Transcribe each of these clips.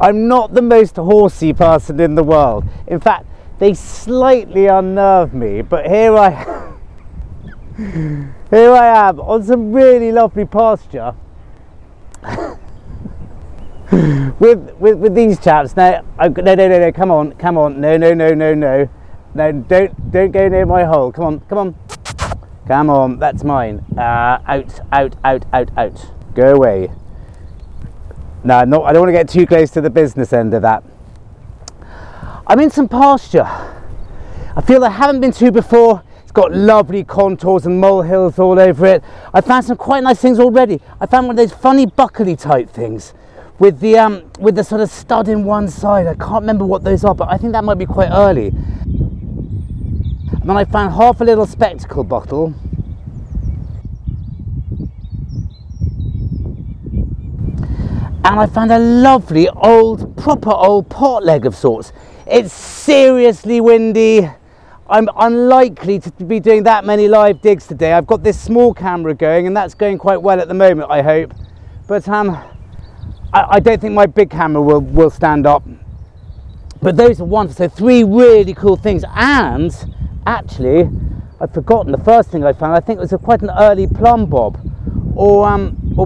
I'm not the most horsey person in the world. In fact, they slightly unnerve me, but here I am on some really lovely pasture with these chaps. Now, no, come on, no, don't go near my hole. Come on, that's mine. Out. Go away. No, not, I don't want to get too close to the business end of that. I'm in some pasture. I feel I haven't been to before. It's got lovely contours and molehills all over it. I found some quite nice things already. I found one of those funny buckley type things with the sort of stud in one side. I can't remember what those are, but I think that might be quite early. And then I found half a little spectacle bottle. And I found a lovely old, proper old pot leg of sorts. It's seriously windy. I'm unlikely to be doing that many live digs today. I've got this small camera going and that's going quite well at the moment, I hope. But I don't think my big camera will stand up. But those are wonderful, so three really cool things. And actually, I've forgotten the first thing I found. I think it was quite an early plum bob or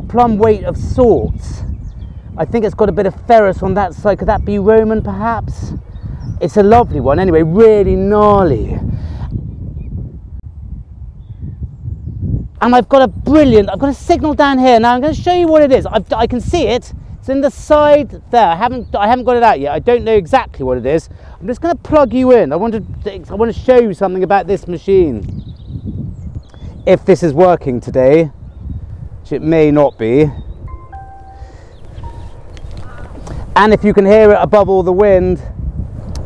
plum weight of sorts. I think it's got a bit of ferrous on that side. Could that be Roman, perhaps? It's a lovely one. Anyway, really gnarly. And I've got a signal down here. Now I'm going to show you what it is. I can see it. It's in the side there. I haven't got it out yet. I don't know exactly what it is. I'm just going to plug you in. I want to show you something about this machine. If this is working today, which it may not be. And if you can hear it above all the wind,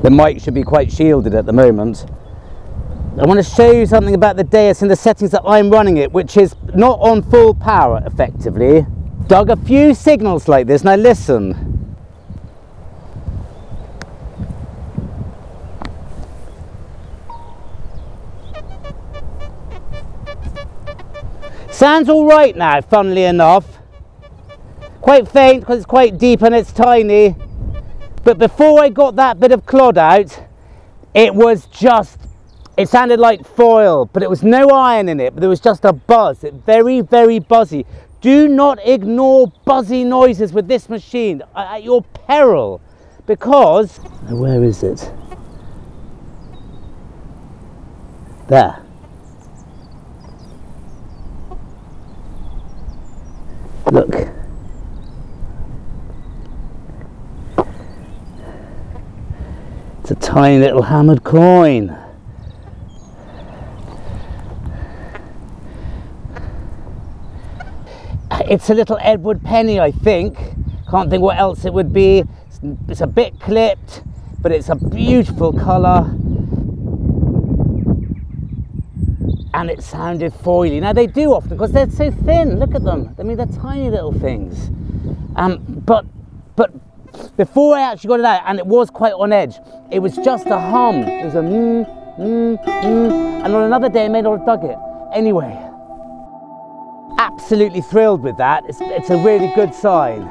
the mic should be quite shielded at the moment. I want to show you something about the Deus in the settings that I'm running it, which is not on full power effectively. Dug a few signals like this, now listen. Sounds all right now, funnily enough. Quite faint because it's quite deep and it's tiny, but before I got that bit of clod out, it sounded like foil, but it was no iron in it, but there was just a buzz. It's very, very buzzy. Do not ignore buzzy noises with this machine at your peril, because, where is it? There. Look. It's a tiny little hammered coin. It's a little Edward penny, I think. Can't think what else it would be. It's a bit clipped, but it's a beautiful colour. And it sounded foily. Now they do often, because they're so thin, look at them. I mean, they're tiny little things. But before I actually got it out, and it was quite on edge, it was just a hum. It was a and on another day I may not have dug it. Anyway, absolutely thrilled with that. It's a really good sign.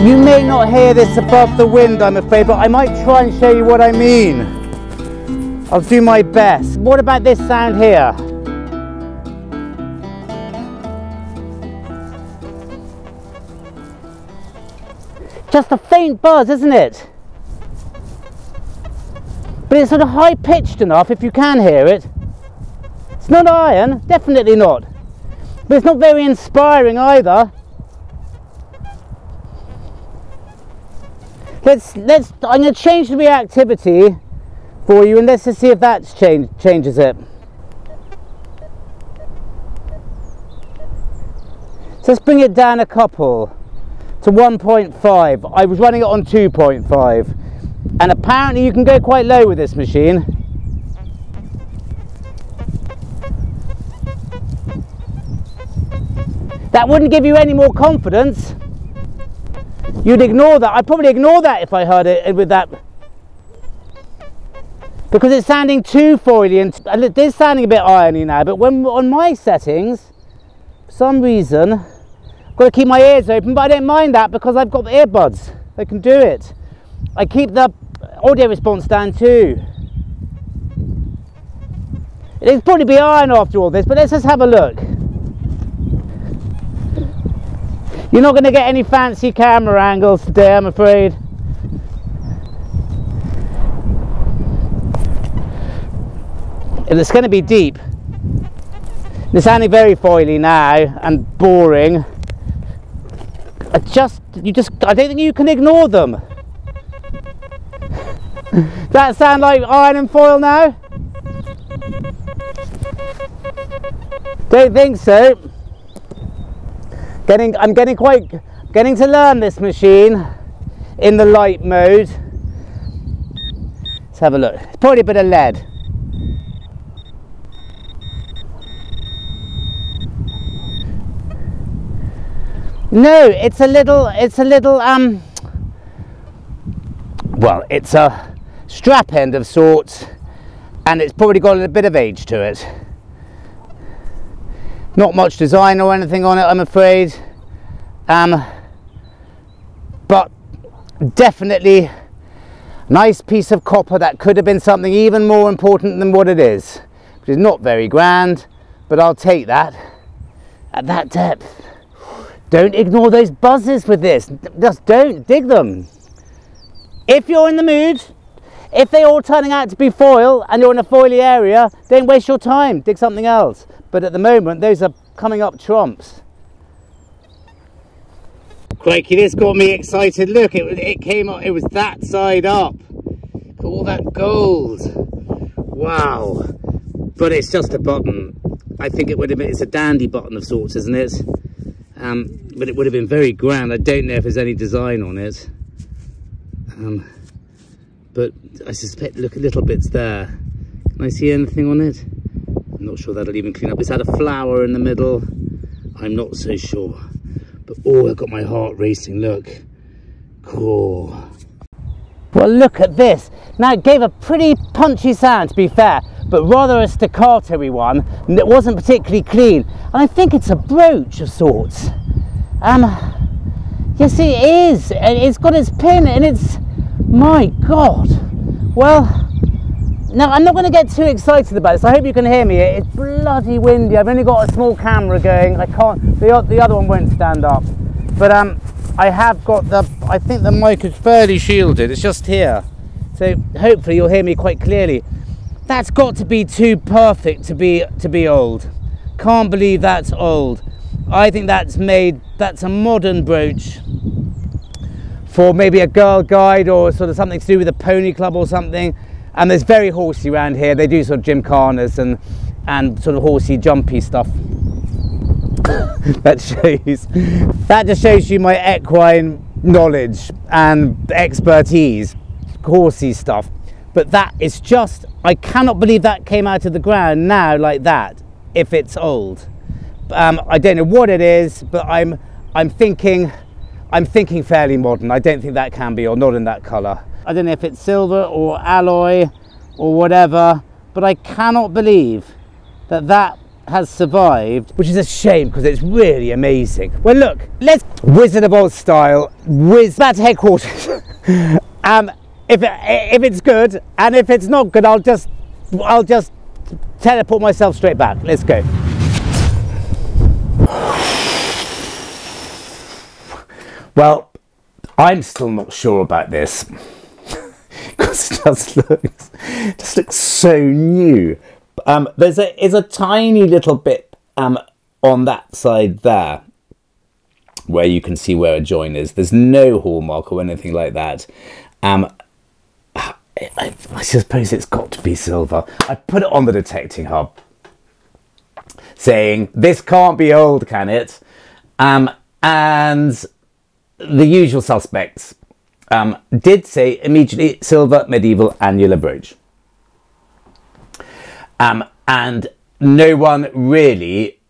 You may not hear this above the wind, I'm afraid, but I might try and show you what I mean. I'll do my best. What about this sound here? Just a faint buzz, isn't it? But it's sort of high-pitched enough if you can hear it. It's not iron, definitely not. But it's not very inspiring either. I'm going to change the reactivity for you, and let's just see if that changes it. So let's bring it down a couple. to 1.5. I was running it on 2.5, and apparently you can go quite low with this machine. That wouldn't give you any more confidence. You'd ignore that. I'd probably ignore that if I heard it with that, because it's sounding too foily, and it is sounding a bit irony now. But when on my settings, for some reason, I've got to keep my ears open, but I don't mind that because I've got the earbuds. They can do it. I keep the audio response down too. It'll probably be iron after all this, but let's just have a look. You're not going to get any fancy camera angles today, I'm afraid. If it's going to be deep. It's sounding very foily now and boring. I don't think you can ignore them. Does that sound like iron and foil now? Don't think so. I'm getting to learn this machine in the light mode. Let's have a look. It's probably a bit of lead. No, it's a little well, it's a strap end of sorts, and it's probably got a bit of age to it. Not much design or anything on it, I'm afraid, but definitely a nice piece of copper that could have been something even more important than what it is, which is not very grand, but I'll take that at that depth. Don't ignore those buzzes with this. Just don't dig them. If you're in the mood, if they're all turning out to be foil and you're in a foily area, don't waste your time. Dig something else. But at the moment, those are coming up trumps. Crikey, this got me excited. Look, it came up. It was that side up. All that gold. Wow. But it's just a button. I think it would have been. It's a dandy button of sorts, isn't it? But it would have been very grand. I don't know if there's any design on it, but I suspect, look, little bits there. Can I see anything on it? I'm not sure that'll even clean up. It's had a flower in the middle. I'm not so sure, but oh, I've got my heart racing. Look, cool. Well, look at this. Now, it gave a pretty punchy sound, to be fair, but rather a staccato-y one, and it wasn't particularly clean. And I think it's a brooch of sorts. Yes, it is. It's got its pin, and it's, my God. Well, now I'm not going to get too excited about this. I hope you can hear me. It's bloody windy. I've only got a small camera going. I can't. The other one won't stand up. But I have got the. I think the mic is fairly shielded. It's just here, so hopefully you'll hear me quite clearly. That's got to be too perfect to be old. Can't believe that's old. I think that's a modern brooch for maybe a girl guide or sort of something to do with a pony club or something. And there's very horsey around here. They do sort of gymkhanas and sort of horsey jumpy stuff. that just shows you my equine knowledge and expertise, horsey stuff. But that is just, I cannot believe that came out of the ground now like that, if it's old. I don't know what it is, but I'm thinking fairly modern. I don't think that can be, or not in that colour. I don't know if it's silver or alloy or whatever, but I cannot believe that that has survived, which is a shame because it's really amazing. Well, look, let's Wizard of Oz style, back to headquarters. If it's good, and if it's not good, I'll just teleport myself straight back. Let's go. Well, I'm still not sure about this because it just looks so new. There's a tiny little bit on that side there where you can see where a join is. There's no hallmark or anything like that. I suppose it's got to be silver. I put it on the detecting hub, saying this can't be old, can it? And the usual suspects did say immediately silver, medieval, annular brooch. And no one really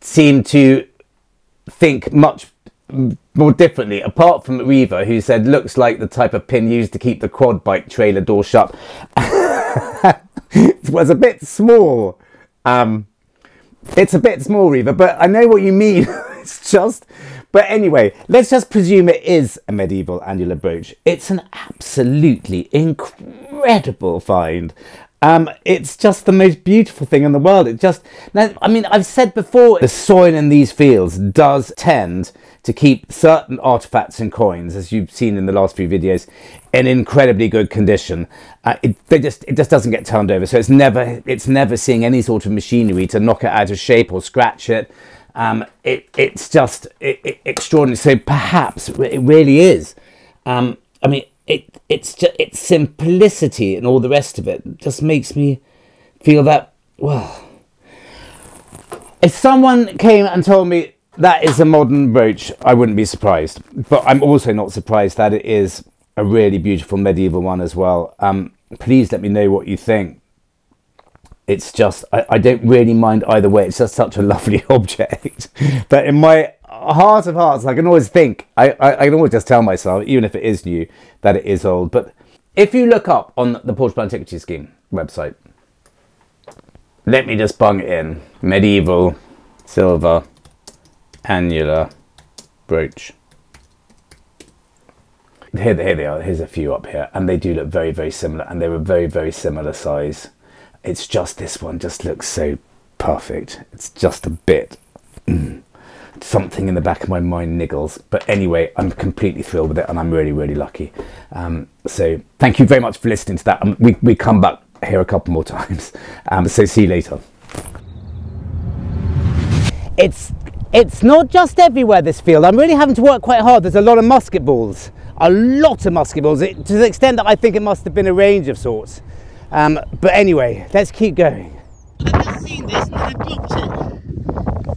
seemed to think much more differently, apart from Reaver, who said, looks like the type of pin used to keep the quad bike trailer door shut. It was a bit small. It's a bit small, Reaver, but I know what you mean. It's just... But anyway, let's just presume it is a medieval annular brooch. It's an absolutely incredible find. It's just the most beautiful thing in the world. It just... Now, I mean, I've said before, the soil in these fields does tend to keep certain artifacts and coins, as you've seen in the last few videos, in incredibly good condition. It just doesn't get turned over, so it's never seeing any sort of machinery to knock it out of shape or scratch it. It's just extraordinary. So perhaps it really is. I mean, it's just its simplicity and all the rest of it just makes me feel that, well, if someone came and told me that is a modern brooch, I wouldn't be surprised, but I'm also not surprised that it is a really beautiful medieval one as well. Please let me know what you think. It's just, I don't really mind either way. It's just such a lovely object. But in my heart of hearts, I can always think, I can always just tell myself, even if it is new, that it is old. But if you look up on the Portable Antiquity Scheme website, let me just bung it in. Medieval silver annular brooch. Here they are. Here's a few up here. And they do look very, very similar. And they were very, very similar size. It's just this one just looks so perfect. It's just a bit... Something in the back of my mind niggles, but anyway, I'm completely thrilled with it and I'm really, really lucky. So thank you very much for listening to that. We come back here a couple more times, so see you later. It's not just everywhere, this field. I'm really having to work quite hard. There's a lot of musket balls, to the extent that I think it must have been a range of sorts. But anyway, let's keep going. I've just seen this and I dropped it.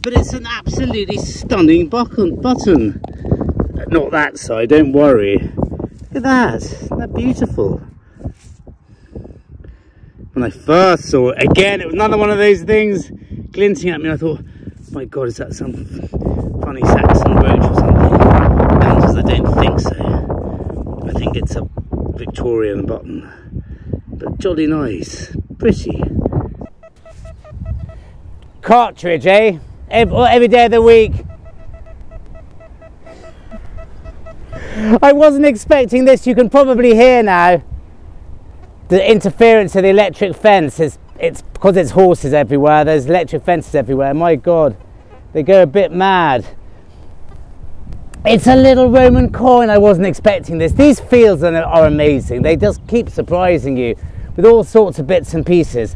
But it's an absolutely stunning button. Not that side, don't worry. Look at that, isn't that beautiful? When I first saw it, again, it was another one of those things glinting at me. I thought, oh my God, is that some funny Saxon brooch or something? And I don't think so. I think it's a Victorian button. But jolly nice, pretty. Cartridge, eh? Every day of the week. I wasn't expecting this. You can probably hear now the interference of the electric fence. It's because it's horses everywhere. There's electric fences everywhere. My God, they go a bit mad. It's a little Roman coin. I wasn't expecting this. These fields are amazing. They just keep surprising you with all sorts of bits and pieces.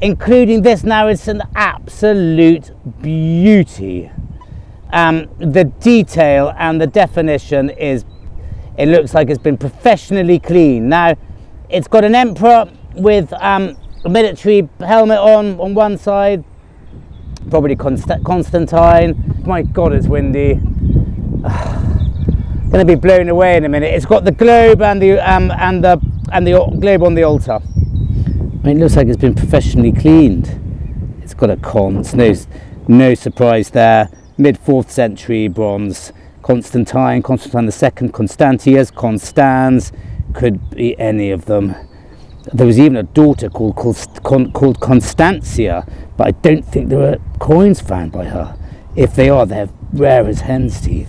Including this, now it's an absolute beauty. The detail and the definition is, it looks like it's been professionally cleaned. Now, it's got an emperor with a military helmet on one side, probably Constantine. My God, it's windy. Gonna be blown away in a minute. It's got the globe and the globe on the altar. It looks like it's been professionally cleaned. It's got a cons, no surprise there. Mid-4th century bronze. Constantine II, Constantius, Constans, could be any of them. There was even a daughter called Constantia, but I don't think there were coins found by her. If they are, they're rare as hen's teeth.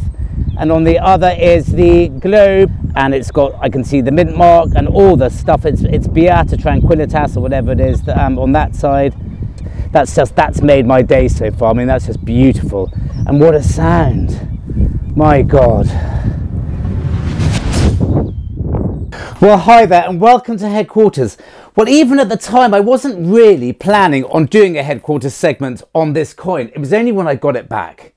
And on the other is the globe, and it's got, I can see the mint mark and all the stuff. It's Beata Tranquilitas or whatever it is that, on that side. That's made my day so far. I mean, that's just beautiful. And what a sound. My God. Well, hi there and welcome to Headquarters. Well, even at the time, I wasn't really planning on doing a Headquarters segment on this coin. It was only when I got it back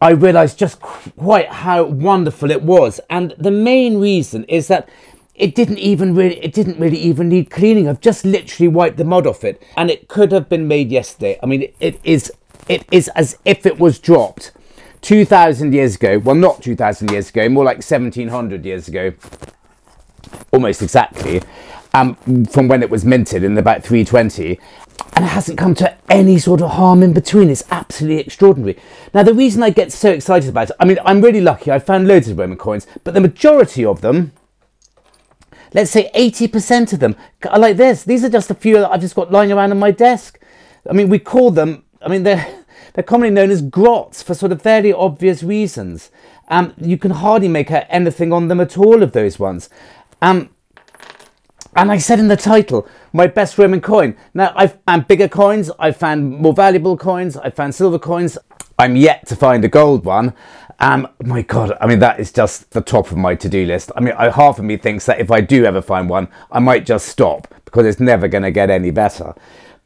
I realised just quite how wonderful it was, and the main reason is that it didn't really even need cleaning. I've just literally wiped the mud off it, and it could have been made yesterday. I mean, it is as if it was dropped. 2,000 years ago, well, not 2,000 years ago, more like 1,700 years ago, almost exactly, from when it was minted in about 320, and it hasn't come to any sort of harm in between. It's absolutely extraordinary. Now, the reason I get so excited about it, I mean, I'm really lucky. I found loads of Roman coins, but the majority of them, let's say 80% of them, are like this. These are just a few that I've just got lying around on my desk. I mean, we call them, I mean, they're commonly known as grots for sort of fairly obvious reasons. You can hardly make out anything on them at all of those ones. And I said in the title, my best Roman coin. Now, I've found bigger coins, I've found more valuable coins, I've found silver coins. I'm yet to find a gold one. My God, I mean, that is just the top of my to-do list. I mean, half of me thinks that if I do ever find one, I might just stop because it's never going to get any better.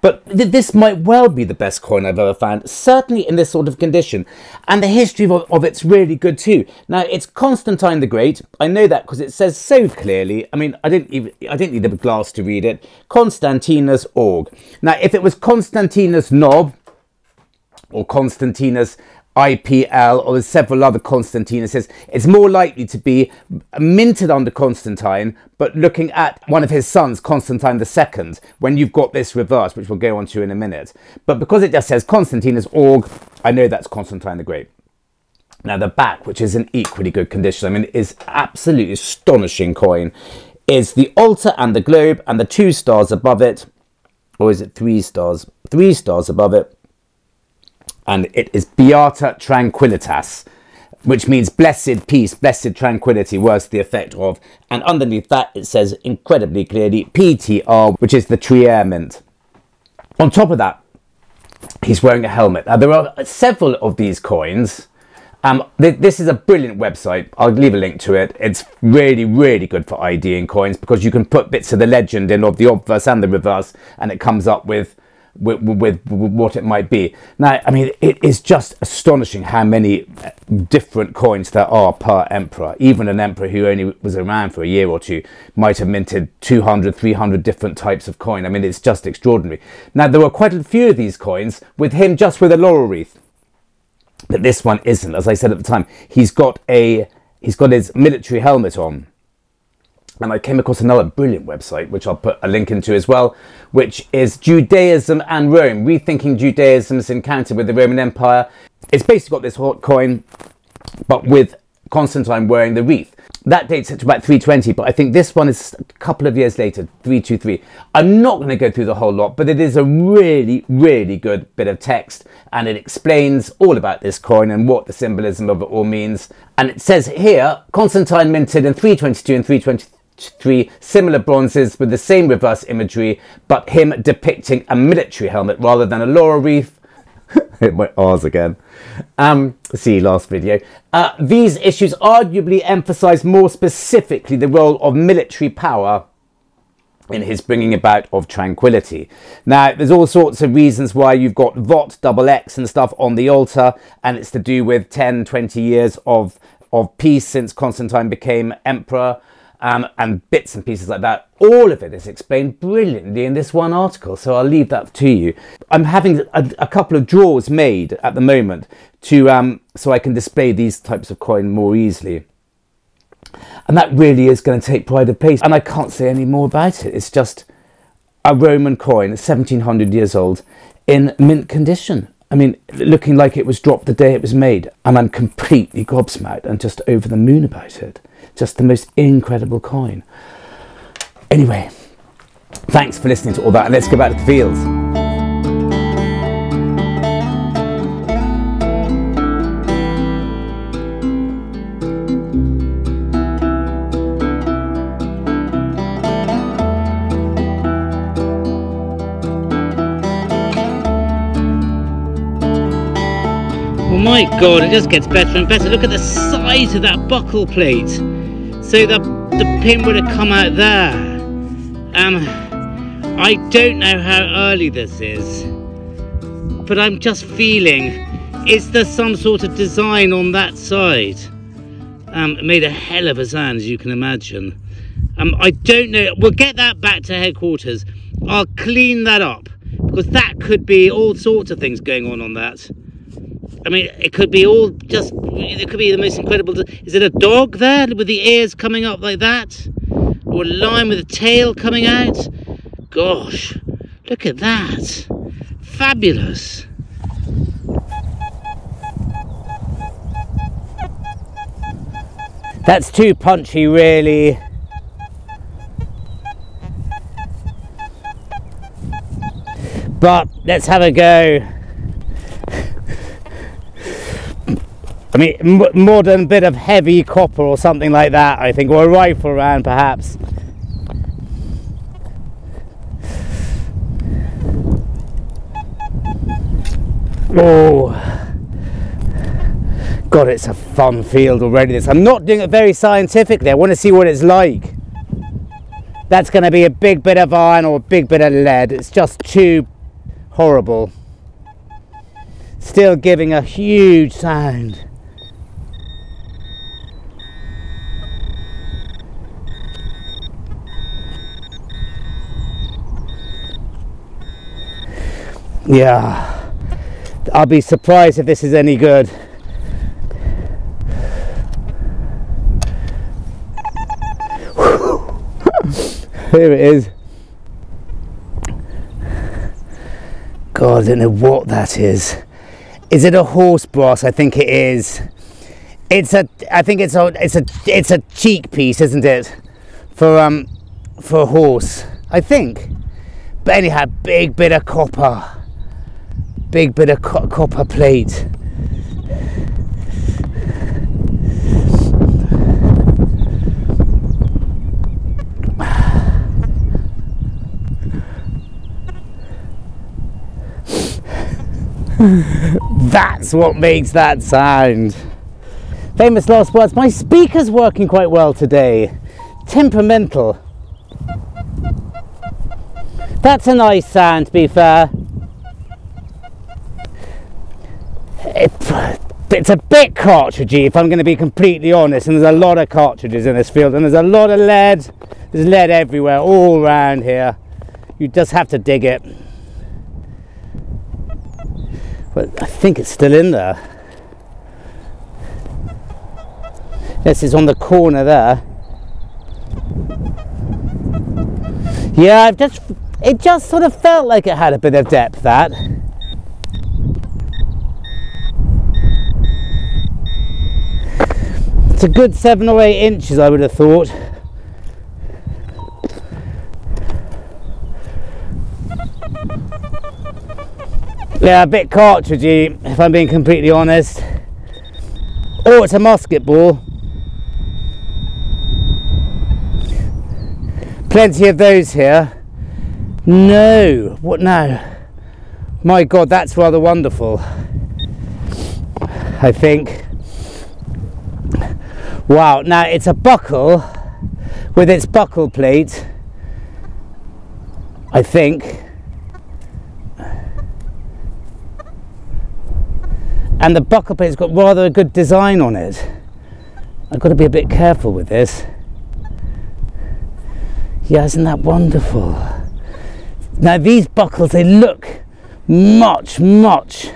But this might well be the best coin I've ever found, certainly in this sort of condition. And the history of it's really good too. Now, it's Constantine the Great. I know that because it says so clearly. I mean, I didn't need a glass to read it. Constantinus Aug. Now, if it was Constantinus Nob or Constantinus IPL, or there's several other Constantinuses, it's more likely to be minted under Constantine, but looking at one of his sons, Constantine II, when you've got this reverse, which we'll go on to in a minute. But because it just says Constantinus Aug, I know that's Constantine the Great. Now the back, which is in equally good condition, I mean, is absolutely astonishing coin, is the altar and the globe and the two stars above it, or is it three stars? Three stars above it. And it is Beata Tranquilitas, which means blessed peace, blessed tranquility, words to the effect of. And underneath that, it says incredibly clearly PTR, which is the Trier mint. On top of that, he's wearing a helmet. Now, there are several of these coins. This is a brilliant website. I'll leave a link to it. It's really, really good for IDing coins because you can put bits of the legend in of the obverse and the reverse, and it comes up with what it might be. Now, I mean, it is just astonishing how many different coins there are per emperor. Even an emperor who only was around for a year or two might have minted 200, 300 different types of coin. I mean, it's just extraordinary. Now, there were quite a few of these coins with him just with a laurel wreath, but this one isn't. As I said at the time, he's got his military helmet on. And I came across another brilliant website, which I'll put a link into as well, which is Judaism and Rome, Rethinking Judaism's Encounter with the Roman Empire. It's basically got this hot coin, but with Constantine wearing the wreath. That dates it to about 320, but I think this one is a couple of years later, 323. I'm not going to go through the whole lot, but it is a really, really good bit of text, and it explains all about this coin and what the symbolism of it all means. And it says here, Constantine minted in 322 and 323. Three similar bronzes with the same reverse imagery, but him depicting a military helmet rather than a laurel wreath. Hit my R's again. See last video. These issues arguably emphasize more specifically the role of military power in his bringing about of tranquility. Now, there's all sorts of reasons why you've got Vot, double X and stuff on the altar, and it's to do with 10, 20 years of peace since Constantine became emperor. And bits and pieces like that. All of it is explained brilliantly in this one article, so I'll leave that to you. I'm having a couple of drawers made at the moment to so I can display these types of coin more easily. And that really is going to take pride of place, and I can't say any more about it. It's just a Roman coin, 1,700 years old, in mint condition. I mean, looking like it was dropped the day it was made, and I'm completely gobsmacked and just over the moon about it. Just the most incredible coin. Anyway, thanks for listening to all that, and let's go back to the fields. Oh my God, it just gets better and better. Look at the size of that buckle plate. So the pin would have come out there. I don't know how early this is, but I'm just feeling, is there some sort of design on that side? It made a hell of a sound, as you can imagine. I don't know, we'll get that back to headquarters. I'll clean that up, because that could be all sorts of things going on that. I mean, it could be all just, it could be the most incredible. Is it a dog there with the ears coming up like that? Or a lion with a tail coming out? Gosh, look at that. Fabulous. That's too punchy, really. But let's have a go. I mean, modern bit of heavy copper or something like that, I think, or a rifle round perhaps. Oh, God, it's a fun field already. This, I'm not doing it very scientifically. I want to see what it's like. That's going to be a big bit of iron or a big bit of lead. It's just too horrible. Still giving a huge sound. Yeah, I'll be surprised if this is any good. Here it is. God, I don't know what that is. Is it a horse brass? I think it is. It's a, I think it's a cheek piece, isn't it? For a horse, I think. But anyhow, big bit of copper. Big bit of copper plate. That's what makes that sound. Famous last words. My speaker's working quite well today. Temperamental. That's a nice sound, to be fair. It's a bit cartridgey, if I'm going to be completely honest, and there's a lot of cartridges in this field, and there's a lot of lead. There's lead everywhere, all around here. You just have to dig it. But I think it's still in there. This is on the corner there. Yeah, it just sort of felt like it had a bit of depth, that. It's a good 7 or 8 inches, I would have thought. Yeah, a bit cartridgey, if I'm being completely honest. Oh, it's a musket ball. Plenty of those here. No, what now? My God, that's rather wonderful, I think. Wow, now it's a buckle with its buckle plate, I think. And the buckle plate's got rather a good design on it. I've got to be a bit careful with this. Yeah, isn't that wonderful? Now these buckles, they look much later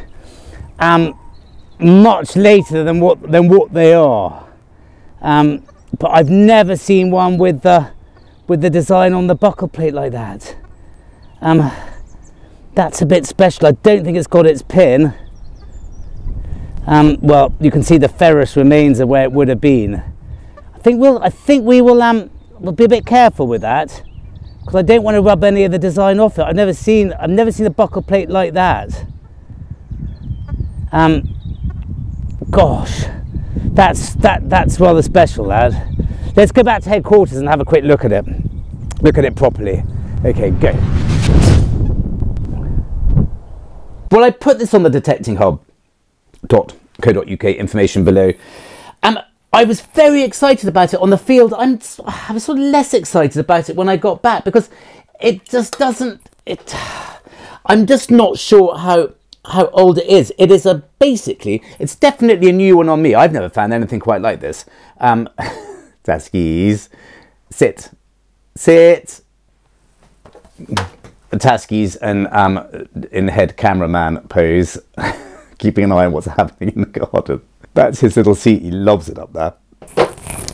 than what they are. But I've never seen one with the design on the buckle plate like that. That's a bit special. I don't think it's got its pin. Well, you can see the ferrous remains of where it would have been. I think we will be a bit careful with that, because I don't want to rub any of the design off it. I've never seen a buckle plate like that. Gosh, that's rather special, lad. Let's go back to headquarters and have a quick look at it. Look at it properly. Okay, go. Well, I put this on the Detecting Hub. .co.uk information below. I was very excited about it on the field. I was sort of less excited about it when I got back, because it just doesn't. I'm just not sure how old it is. It is it's definitely a new one on me. I've never found anything quite like this. Taskies, sit. Taskies and in head cameraman pose. keeping an eye on what's happening in the garden. That's his little seat. He loves it up there.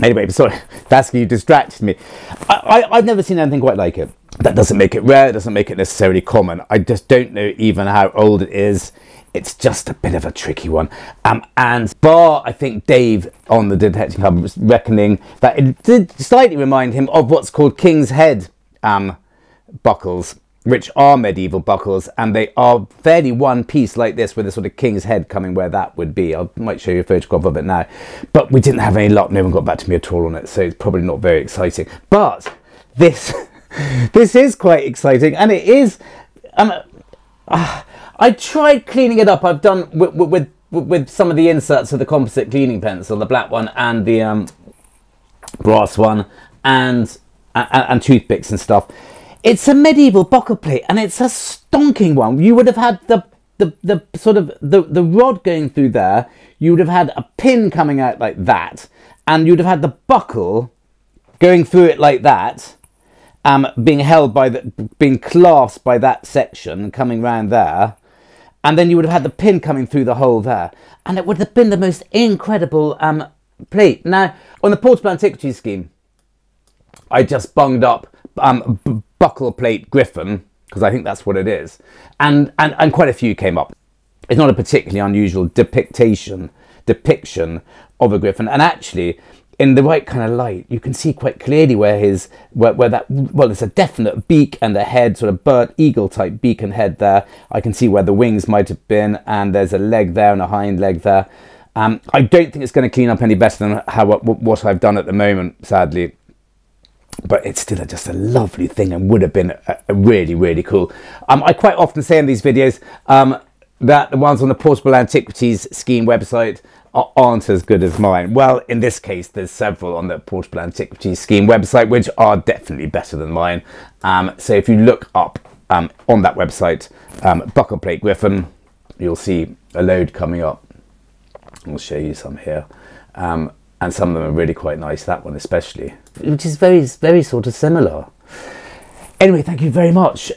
Anyway, sorry, Vasco, you distracted me. I've never seen anything quite like it. That doesn't make it rare, it doesn't make it necessarily common. I just don't know even how old it is. It's just a bit of a tricky one. And bar, I think, Dave on the Detecting Hub was reckoning that it did slightly remind him of what's called King's Head buckles, which are medieval buckles, and they are fairly one piece like this, with a sort of king's head coming where that would be. I might show you a photograph of it now, but we didn't have any luck. No one got back to me at all on it, so it's probably not very exciting. But this is quite exciting, and it is... I tried cleaning it up. I've done with some of the inserts of the composite cleaning pencil, the black one and the brass one, and toothpicks and stuff. It's a medieval buckle plate, and it's a stonking one. You would have had the rod going through there. You would have had a pin coming out like that, and you'd have had the buckle going through it like that, being held by being clasped by that section coming round there, and then you would have had the pin coming through the hole there, and it would have been the most incredible plate. Now, on the Portable Antiquity Scheme, I just bunged up buckle plate griffin, because I think that's what it is, and quite a few came up. It's not a particularly unusual depiction of a griffin, and actually in the right kind of light you can see quite clearly where his where that, well, it's a definite beak and a head, sort of bird eagle type beak and head there. I can see where the wings might have been, and there's a leg there and a hind leg there. I don't think it's going to clean up any better than what I've done at the moment, sadly. But it's still just a lovely thing, and would have been a really, really cool. I quite often say in these videos that the ones on the Portable Antiquities Scheme website aren't as good as mine. Well, in this case, there's several on the Portable Antiquities Scheme website which are definitely better than mine. So if you look up on that website, buckle plate griffin, you'll see a load coming up. I'll show you some here. And some of them are really quite nice, that one especially, which is very, very sort of similar. Anyway, thank you very much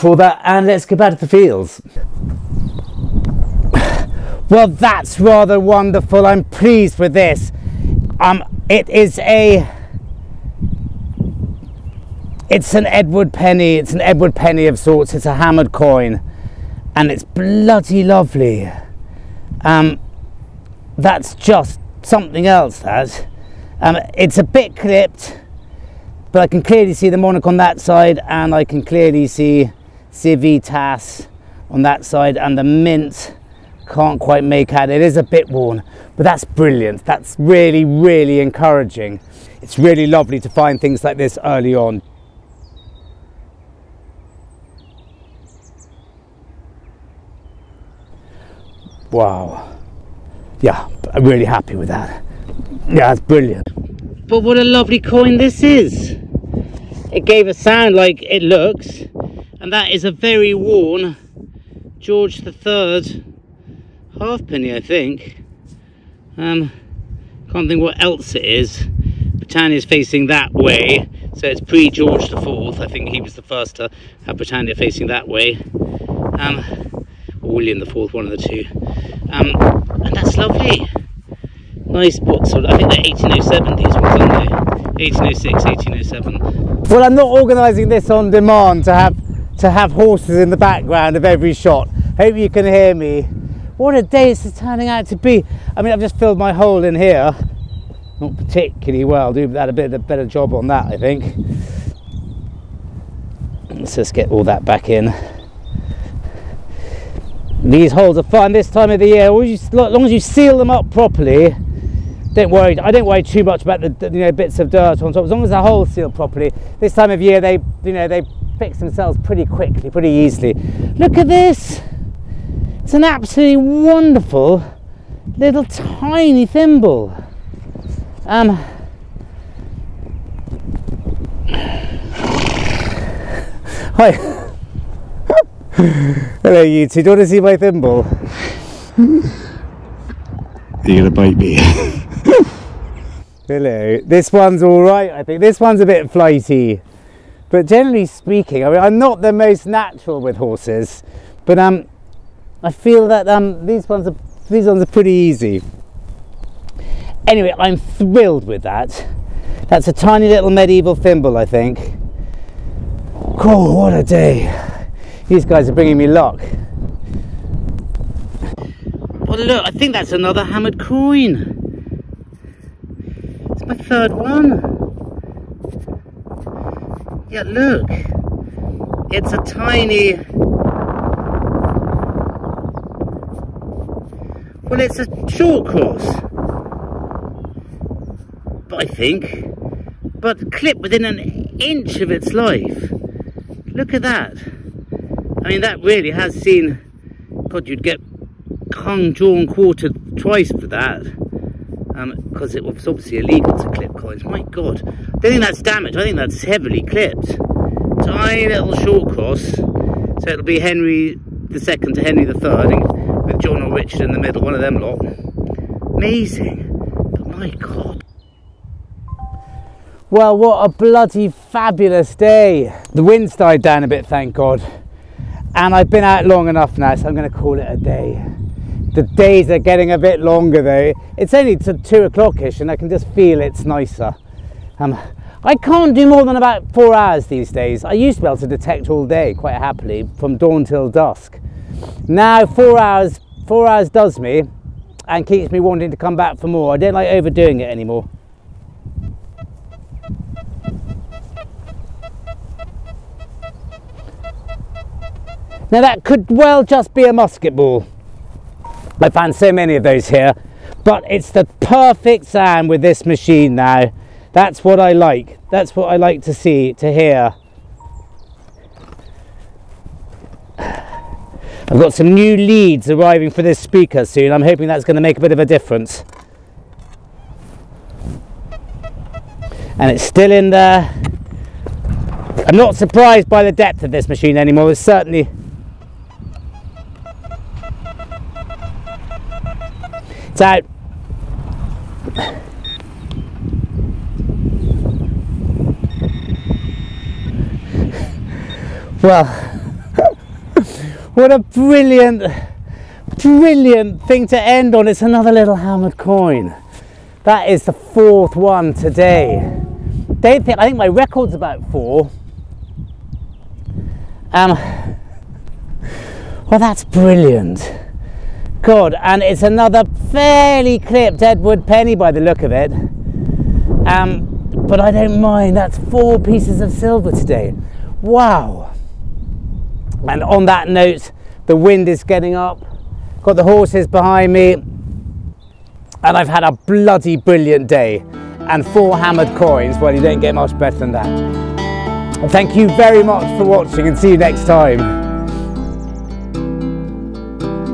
for that, and let's go back to the fields. Well, that's rather wonderful. I'm pleased with this. It is an Edward penny. It's an Edward penny of sorts. It's a hammered coin, and it's bloody lovely. That's just something else, that. It's a bit clipped, but I can clearly see the monarch on that side, and I can clearly see Civitas on that side, and the mint, can't quite make out. It is a bit worn, but that's brilliant. That's really, really encouraging. It's really lovely to find things like this early on. Wow. Yeah, I'm really happy with that. Yeah, that's brilliant. But what a lovely coin this is. It gave a sound like it looks, and that is a very worn George III halfpenny, I think. Can't think what else it is. Britannia is facing that way, so it's pre-George IV. I think he was the first to have Britannia facing that way. Or William the Fourth, one of the two. And that's lovely. Nice books. I think they're 1807, these ones, aren't they? 1806, 1807. Well, I'm not organising this on demand to have horses in the background of every shot. Hope you can hear me. What a day this is turning out to be. I mean, I've just filled my hole in here. Not particularly well. Do that a better job on that, I think. Let's just get all that back in. These holes are fun this time of the year. As long as you seal them up properly, don't worry. I don't worry too much about the bits of dirt on top. As long as the hole's sealed properly, this time of year they fix themselves pretty quickly, pretty easily. Look at this. It's an absolutely wonderful little tiny thimble. Hi. Hello, you two. Do you want to see my thimble? You're gonna bite me. Hello. This one's all right, I think. This one's a bit flighty, but generally speaking, I mean, I'm not the most natural with horses, but I feel that these ones are pretty easy. Anyway, I'm thrilled with that. That's a tiny little medieval thimble, I think. Cool, what a day. These guys are bringing me luck. Well, look, I think that's another hammered coin. It's my third one. Yeah, look. It's a tiny... Well, it's a short cross. I think, but clipped within an inch of its life. Look at that. I mean, that really has seen, God, you'd get hung, drawn, quartered twice for that, because it was obviously illegal to clip coins. My God, I don't think that's damaged. I think that's heavily clipped. Tiny little short cross, so it'll be Henry the Second to Henry the Third, with John or Richard in the middle, one of them lot. Amazing, but my God. Well, what a bloody fabulous day. The wind's died down a bit, thank God. And I've been out long enough now, so I'm going to call it a day. The days are getting a bit longer though. It's only to 2 o'clock-ish and I can just feel it's nicer. I can't do more than about 4 hours these days. I used to be able to detect all day quite happily, from dawn till dusk. Now 4 hours does me and keeps me wanting to come back for more. I don't like overdoing it anymore. Now that could well just be a musket ball. I found so many of those here, but it's the perfect sound with this machine now. That's what I like. That's what I like to see, to hear. I've got some new leads arriving for this speaker soon. I'm hoping that's going to make a bit of a difference. And it's still in there. I'm not surprised by the depth of this machine anymore. It's certainly... It's out. Well, what a brilliant, brilliant thing to end on. It's another little hammered coin. That is the fourth one today. I think my record's about 4. Well, that's brilliant. God, and it's another fairly clipped Edward penny by the look of it. But I don't mind, that's 4 pieces of silver today. Wow. And on that note, the wind is getting up. Got the horses behind me. And I've had a bloody brilliant day. And 4 hammered coins, well, you don't get much better than that. Thank you very much for watching and see you next time.